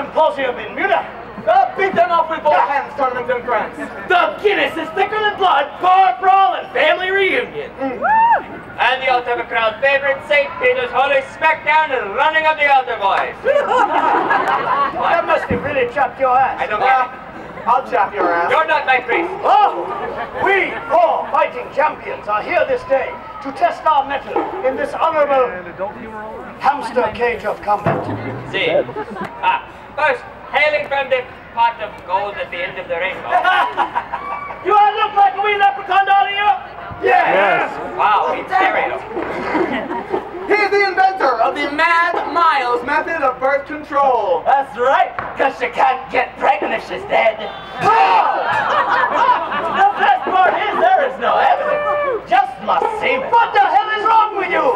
symposium in Munich. Beat them up with both hands, tournaments and grants. The Guinness is thicker than blood, bar brawl, and family reunion. And the altar of a crowd favorite, St. Peter's Holy Smackdown and running of the altar boys. That must have really chopped your ass. I don't care. I'll chop your ass. You're not my priest. Oh! We four fighting champions are here this day to test our mettle in this honorable hamster cage of combat. See? First, hailing from the pot of gold at the end of the rainbow. You all look like a wee leprechaun, don't you? Yes! Wow, it's serious. He's the inventor of the Mad Miles method of birth control. That's right, because she can't get pregnant if she's dead. The best part is there is no evidence, just must semen. What the hell is wrong with you?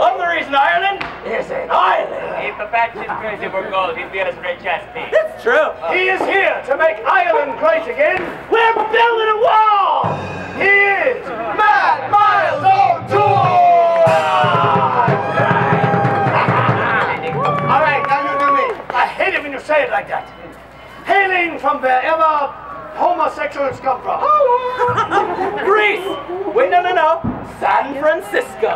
Only reason Ireland is in Ireland. If the fact is crazy for gold, he'd be as rich as me. It's true. He is here to make Ireland great again. We're building a wall. He is Mad Miles O'Toole. Say it like that. Hailing from wherever homosexuals come from. Greece! Wait, no. San Francisco.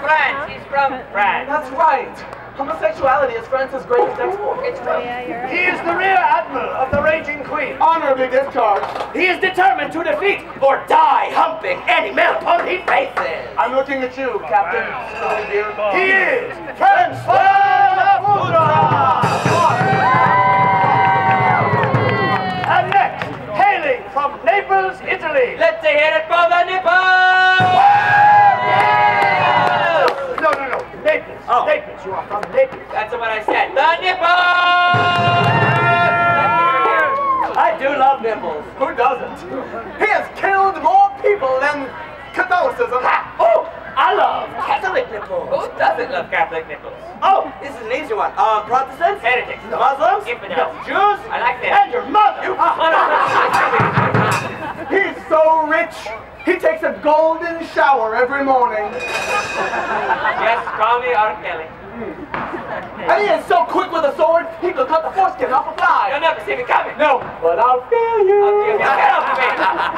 France, he's from France. That's right. Homosexuality is France's greatest export. It's right. He is the rear admiral of the Raging Queen. Honorably discharged. He is determined to defeat or die humping any male opponent he faces. I'm looking at you, Captain. He is François le Foutre. And next, hailing from Naples, Italy. Let's hear it for the Naples! No. Naples. Oh. Naples. You are from Naples. That's what I said. The Naples! I do love Naples. Who doesn't? He has killed more people than Catholicism. Ha! Oh! I love Catholic nipples. Who doesn't love Catholic nipples? Oh, this is an easy one. Protestants? Heretics. No. Muslims? Infidels. No. Jews? I like them. And your mother! He's so rich, he takes a golden shower every morning. Yes, call me R. Kelly. And he is so quick with a sword, he could cut the foreskin off a fly. You'll never see me coming. No, but I'll kill you.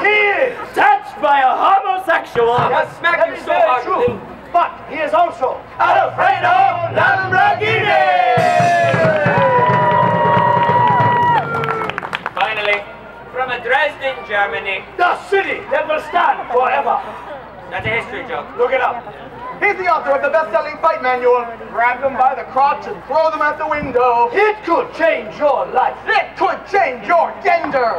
He is touched by a homosexual. I'll smack you so hard. True. But he is also Alfredo Lamborghini. Finally, from Dresden, Germany. The city that will stand forever. That's a history joke. Look it up. He's the author of the best-selling fight manual. Grab them by the crotch and throw them out the window. It could change your life. It could change your gender.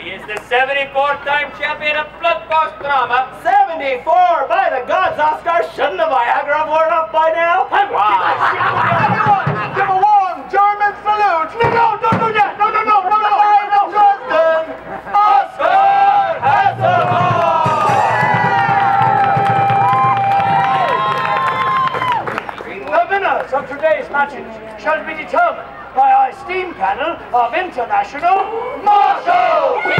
He is the 74th time champion of bloodbath drama. 74! By the gods, Oscar, shouldn't the Viagra have worn off by now? Wow. Everyone, give a warm German salute. No, don't do that. No. Dresden, Oscar Hasselhoff. Of today's matches shall be determined by our esteemed panel of international marshals. They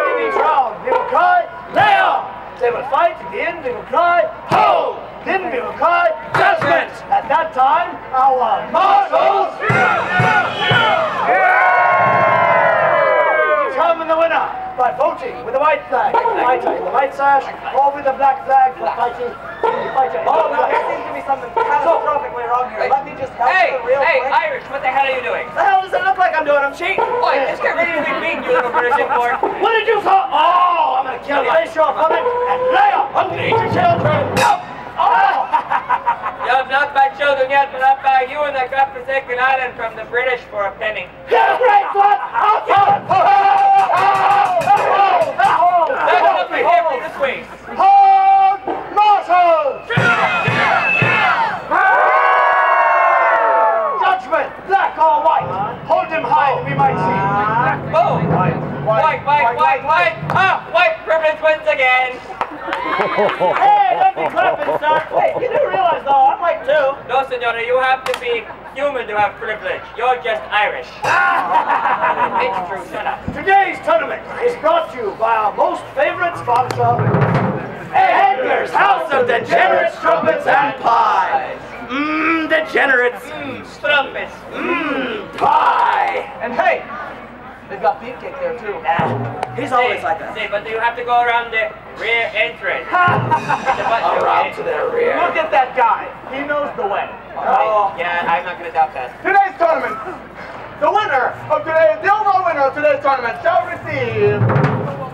will be drowned, they will cry, lay on! They will fight, at the end they will cry, hold! Then we will cry, judgment! At that time, our marshals will determine the winner by voting with the white flag, the white sash, or with the black flag for fighting. Oh, no, there seems to be something catastrophically wrong here. Let me just help the real quick. Hey, Irish, what the hell are you doing? The hell does it look like I'm doing? I'm cheating. Boy, just get ready to be beaten, you little British import. What did you call? Oh, I'm going to kill you. Lay short of it and lay up. I'm going to eat your children. No! You have not my children yet, but I'll buy you and the godforsaken island from the British for a penny. Yeah, right, what? I'll kill you. This way. Hold marshals! Judgment, black or white. Hold him high, we might see. Oh, white. Ah, white privilege wins again. Hey, let me clap and start. Hey, you do realize though, I'm white too. No, senora, you have to be human to have privilege. You're just Irish. It's true, shut up. Today's tournament is brought to you by our most favorite sponsor. Handlers, house of degenerates, trumpets, and pies. Mmm, degenerates. Mmm, strumpets. Mmm, pie. And hey, they've got beefcake there too. Nah, he's always like that. See, but you have to go around the rear entrance. Around to the rear. Look at that guy. He knows the way. Oh, yeah, I'm not going to doubt that. Today's tournament. The winner of today's, the overall winner of today's tournament shall receive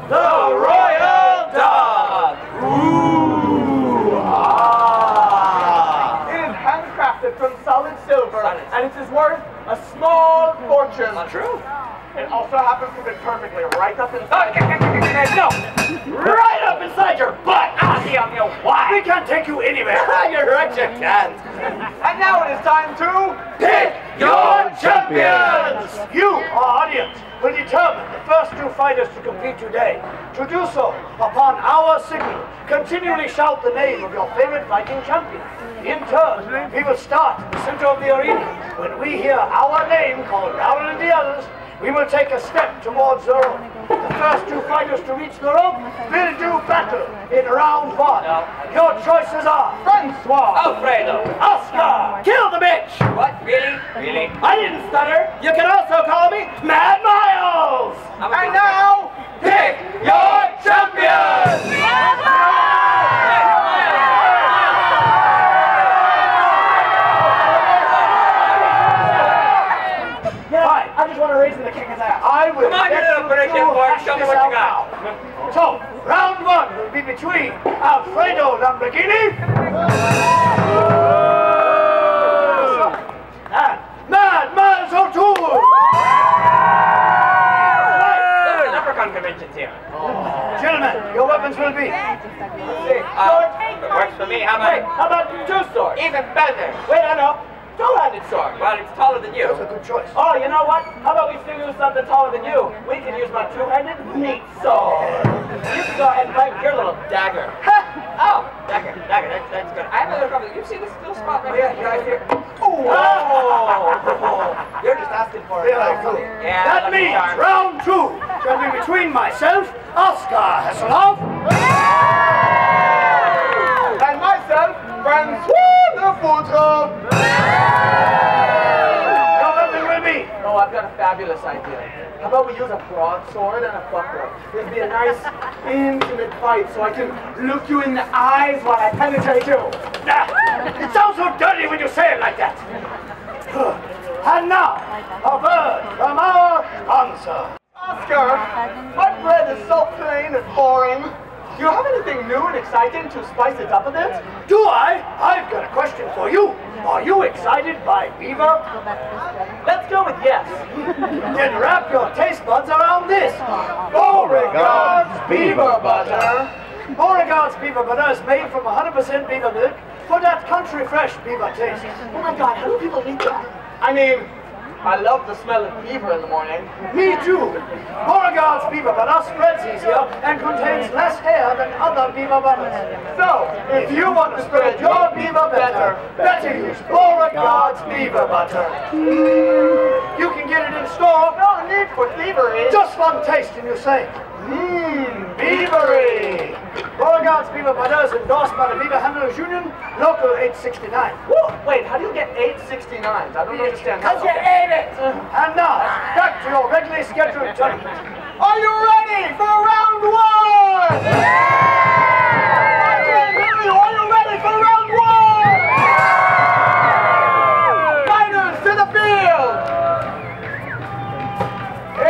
the Royal Dog. Ooh, ah. It is handcrafted from solid silver, and it is worth a small fortune. Not true. It also happens to fit perfectly right up inside. No! Right up inside your butt! Ah, see, I'm your wife! We can't take you anywhere! You're right, you can't! And now it is time to pick your champions! You, our audience, will determine the first two fighters to compete today. To do so, upon our signal, continually shout the name of your favorite fighting champion. In turn, we will start in the center of the arena. When we hear our name called louder than the others, we will take a step towards the rope. The first two fighters to reach the rope will do battle in round one. Your choices are François, Alfredo, Oscar, kill the bitch! What? Really? Really? I didn't stutter. You can also call me Mad Miles! And now, pick your champions! Mad Miles! I just want to raise him the kick his ass. I will. Come on, you little British boy. Show me what you got. So, round one will be between Alfredo Lamborghini and Mad Miles O'Toole. Right. The leprechaun convention's here. Gentlemen, your weapons will be sword. It works for me. How about two swords? Even better. Wait, I know. Two-handed sword. Well, it's taller than you. That's a good choice. Oh, you know what? How about we still use something taller than you? We can use my two-handed meat sword. You can go ahead and fight with your little dagger. Oh, dagger. That's good. I have a little problem. You see this little spot right here? Right here. Oh. You're just asking for it. Yeah, that means round two shall be between myself, Oscar Hasselhoff, and myself, François le Foutre. Oh, I've got a fabulous idea. How about we use a broadsword and a buckler? It'll be a nice, intimate fight, so I can look you in the eyes while I penetrate you. It sounds so dirty when you say it like that. And now, a word from our sponsor. Oscar, my bread is so plain and boring. Do you have anything new and exciting to spice it up a bit? Do I? I've got a question for you. Are you excited by Beaver? Let's go with yes. Then wrap your taste buds around this. Beauregard's Beaver Butter. Beauregard's Beaver Butter is made from 100% beaver milk for that country fresh beaver taste. Oh my God, how do people eat that? I mean, I love the smell of beaver in the morning. Me too. Beauregard's Beaver Butter spreads easier and contains less hair than other beaver butters. So, if you want to spread your beaver better use Beauregard's Beaver Butter. You can get it in store. No need for thievery. Just one taste and you say, mmm, beavery. Beauregard's Beaver Butter is endorsed by the Beaver Handlers Union, Local 869. Whoa, wait, how do you get 869? I don't understand. Because you ate it! And now, back to your regularly scheduled tournament. Are you ready for round one? Are you ready for round one? Fighters to the field! In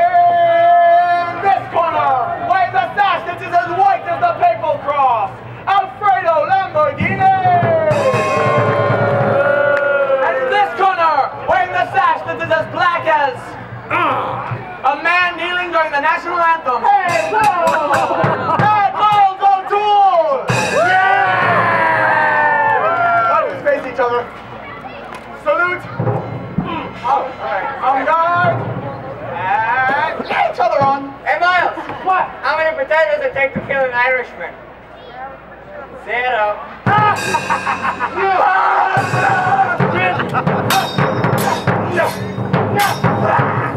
this corner, waves a sash that is as white as the Papal Cross, Alfredo Lamborghini! Is as black as a man kneeling during the national anthem. Hey, no! Mad Miles O'Toole! Yeah! Let's face each other. Salute. On guard. And get each other on. Hey, Miles. What? How many potatoes does it take to kill an Irishman? Zero.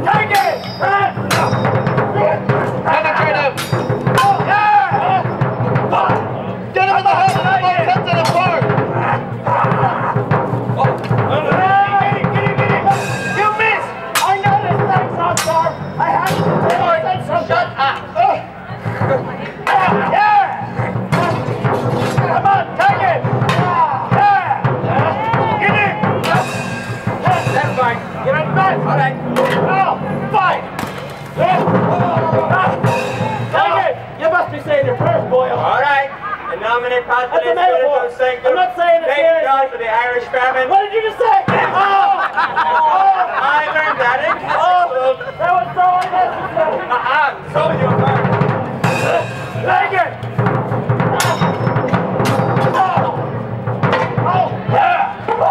Penetrate him! Yeah! Get All right. Oh, fight! Dang it! You must be saying your prayers, Boyle. All right. The nominate positive That's a I'm not saying it. Thank God for the Irish famine. What did you just say? I learned that in Catholic. That was so unnecessary. So you apart. Dang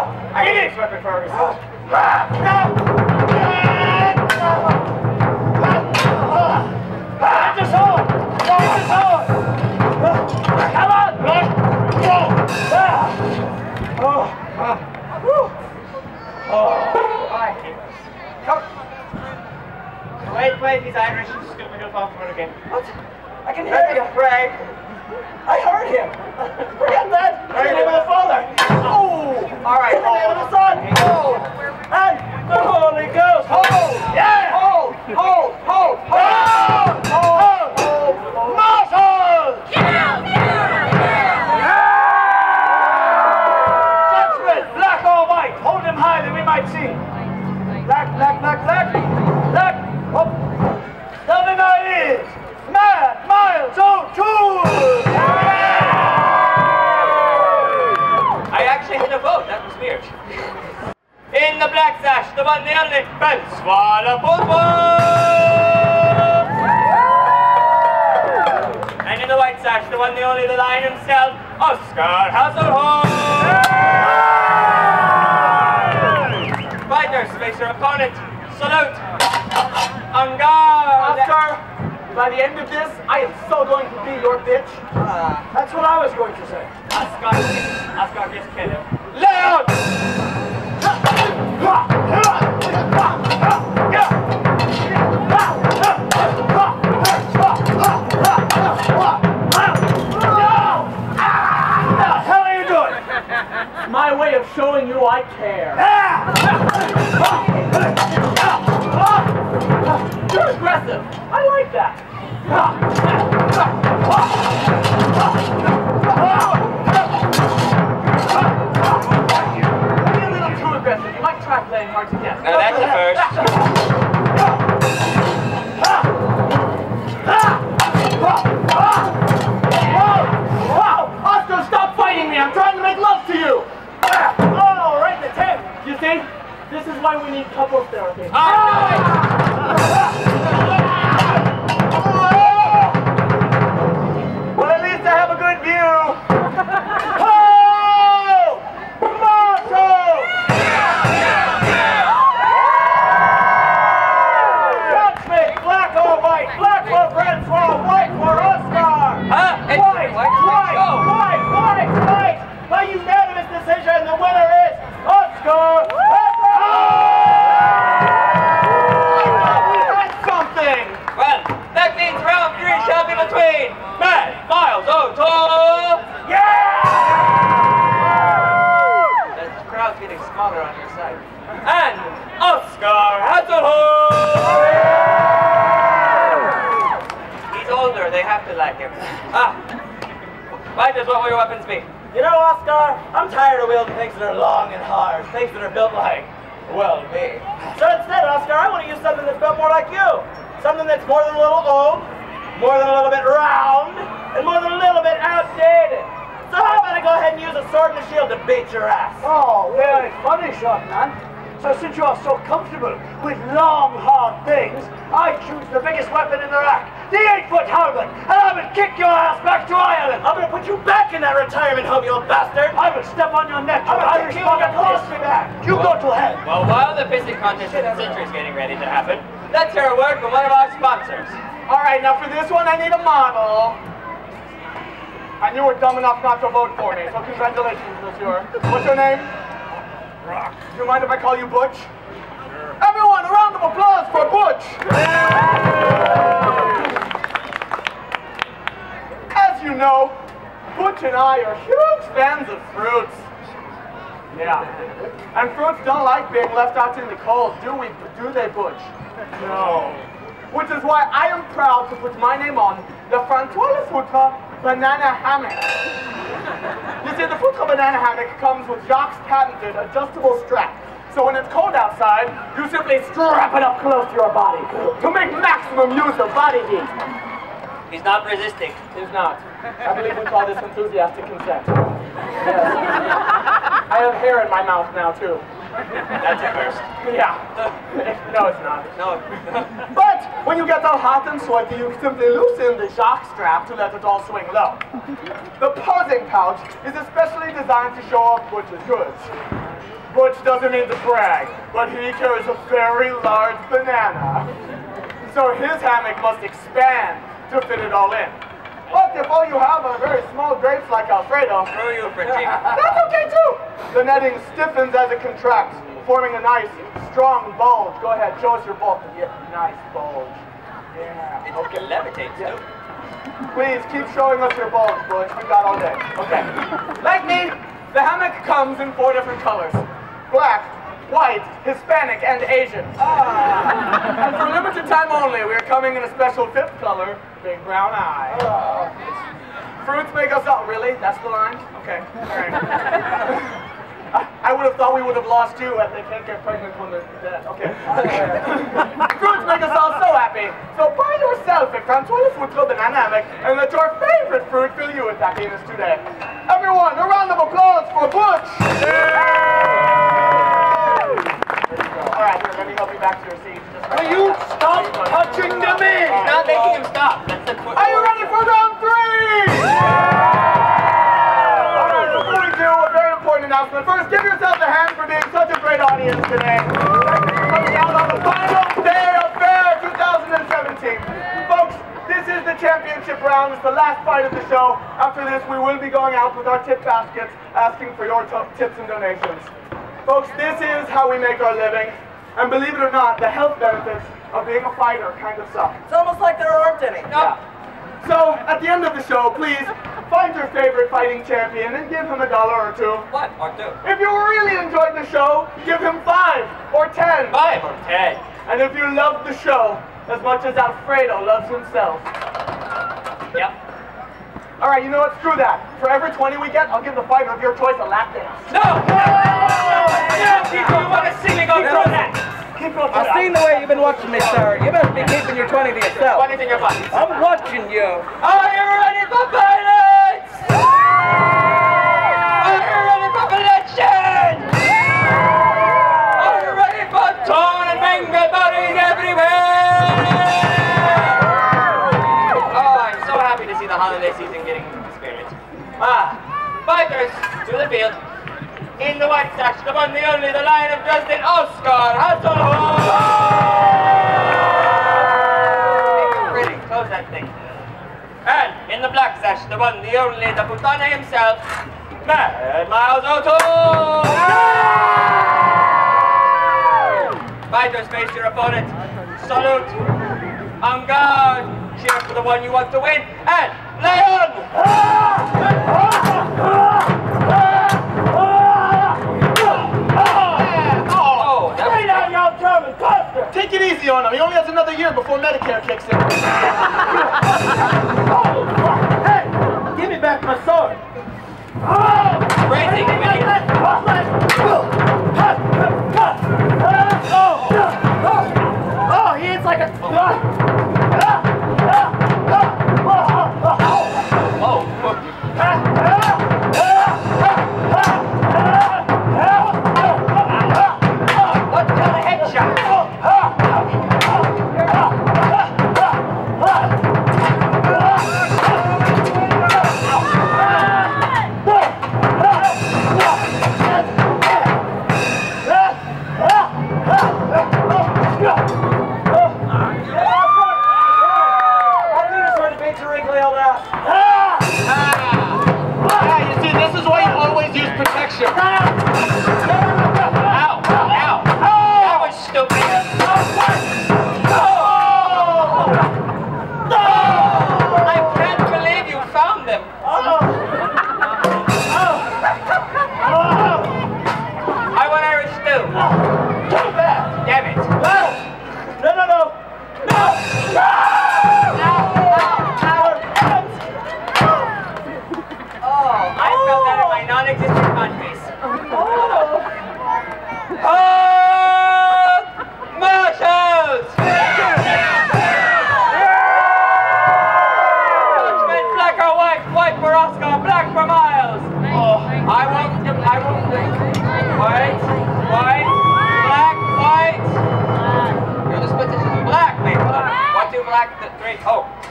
it! I need this weapon, Ferguson. Wait, he's Irish. Stupid, he'll fall for it again. What? I can hear you. Pray. I heard him. Forget that. In the name of the Father. Oh. All right. In the name of the Son. Hold. And the Holy Ghost. Hold. Yeah. Hold. Hold. Hold. Hold. In the black sash, the one, the only, François le Foutre. And in the white sash, the one, the only, the lion himself, Oscar Hasselhoff. Fighters, face your opponent. Salute. En garde. Oscar, by the end of this, I am so going to be your bitch. That's what I was going to say. Oscar, just kill him. Lay out! The hell are you doing? It's my way of showing you I care. You're aggressive. I like that. Playing hard to guess. Now that's the first. Wow! Oscar, stop fighting me! I'm trying to make love to you! Oh, right in the tent! You see? This is why we need couples therapy. Well, at least I have a good view! Mad Miles O'Toole! Yeah! The crowd's getting smaller on your side. And Oscar Hasselhoff! He's older, they have to like him. Fighters, what will your weapons be? You know, Oscar, I'm tired of wielding things that are long and hard, things that are built like, well, me. So instead, Oscar, I want to use something that's built more like you. Something that's more than a little old, more than a little bit round, and more than a little bit outdated. So how about I go ahead and use a sword and a shield to beat your ass? Oh, very funny shot, man. So since you are so comfortable with long, hard things, I choose the biggest weapon in the rack, the 8-foot halberd, and I will kick your ass back to Ireland. I'm going to put you back in that retirement home, you old bastard. I will step on your neck. I will kick you and toss me back. You go to hell. Well, while the pissing contest in the century is getting ready to happen, let's hear a word from one of our sponsors. All right, now for this one, I need a model. I knew you were dumb enough not to vote for me, so congratulations, monsieur. What's your name? Brock. Do you mind if I call you Butch? Sure. Everyone, a round of applause for Butch! As you know, Butch and I are huge fans of fruits. Yeah. And fruits don't like being left out in the cold, do they, Butch? No. Which is why I am proud to put my name on the François le Foutre Banana hammock. You see, the Foutre Banana hammock comes with Jacques' patented adjustable strap. So when it's cold outside, you simply strap it up close to your body to make maximum use of body heat. He's not resisting. He's not. I believe we call this enthusiastic consent. Yes. I have hair in my mouth now, too. That's a first. Yeah. No, it's not. No. But when you get all hot and sweaty, you simply loosen the jock strap to let it all swing low. The posing pouch is especially designed to show off Butch's goods. Butch doesn't mean to brag, but he carries a very large banana. So his hammock must expand to fit it all in. But if all you have are very small grapes like Alfredo, that's okay too. The netting stiffens as it contracts, forming a nice, strong bulge. Go ahead, show us your bulge. Yeah, nice bulge. Yeah. It okay. Levitates too. Please keep showing us your bulge, Butch. We've got all day. Okay. Like me, the hammock comes in 4 different colors: black, white, Hispanic, and Asian. And for limited time only, we are coming in a special 5th color, big brown eye. Fruits make us up. Really? That's the line? Okay. All right. I would have thought we would have lost you at they can't get pregnant when they're dead. Okay. Fruits make us all so happy. So buy yourself a François le Foutre Banana hammock and let your favorite fruit fill you with happiness today. Everyone, a round of applause for Butch! Yeah. All right, here, let me help you back to your seat. Will you stop touching the man? Not making him stop. Are you ready for round 3? Yeah. All right, before we do, a very important announcement. First, give yourself a hand for being such a great audience today. Thank you for coming out on the final day of Fair 2017. Folks, this is the championship round. It's the last fight of the show. After this, we will be going out with our tip baskets, asking for your tips and donations. Folks, this is how we make our living. And believe it or not, the health benefits of being a fighter kind of suck. It's almost like there aren't any. No. Yeah. So, at the end of the show, please find your favorite fighting champion and give him $1 or $2. What? Or 2. If you really enjoyed the show, give him 5 or 10. 5 or 10. And if you loved the show as much as Alfredo loves himself. Yep. All right, you know what? Screw that. For every 20 we get, I'll give the fighter of your choice a lap dance. No! Keep going. What a silly go through that. I've seen the way you've been watching me, sir. You better be keeping your 20 to yourself. I'm watching you. Are you ready for violence? Are you ready for bloodshed? Are you ready for torn and mangled bodies everywhere? Oh, I'm so happy to see the holiday season getting experienced. Fighters to the field. In the white sash, the one, the only, the Lion of Dresden, Oscar Hasselhoff! Pretty, close that thing. And in the black sash, the one, the only, the Putana himself, Mad Miles O'Toole! Fighters, face your opponent. Salute. En garde. Cheer for the one you want to win. And Lion! Take it easy on him. He only has another year before Medicare kicks in. Hey, give me back my sword. Crazy, oh, he hits like a... Oh!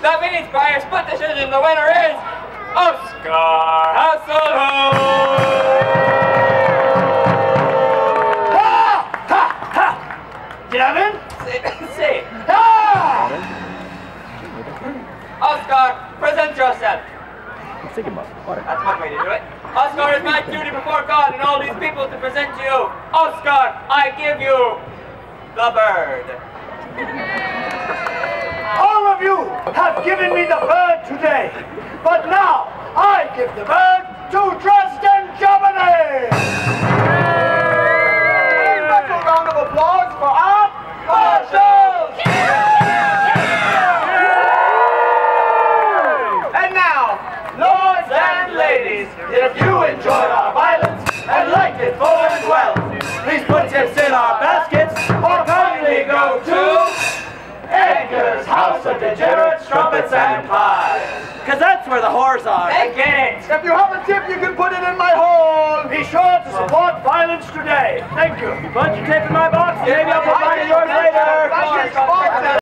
The means buyers, split decision. The winner is Oscar Hasselhoff. Ha! Ha! Ha! Did I win? Say. Ha! Oscar, present yourself. Take him up. That's one way to do it. Oscar, it's my duty before God and all these people to present to you. Oscar, I give you the bird. All of you have given me the bird today, but now I give the bird to Dresden, Germany. Please make a round of applause for our marshals. If you enjoyed our violence and liked it full and well, please put tips in our baskets or kindly go to Edgar's House of Degenerates, Trumpets, and Pies. Because that's where the whores are. They get it. If you have a tip, you can put it in my hole. Be sure to support violence today. Thank you. Bunch of tape in my box. Maybe I'll provide yours later.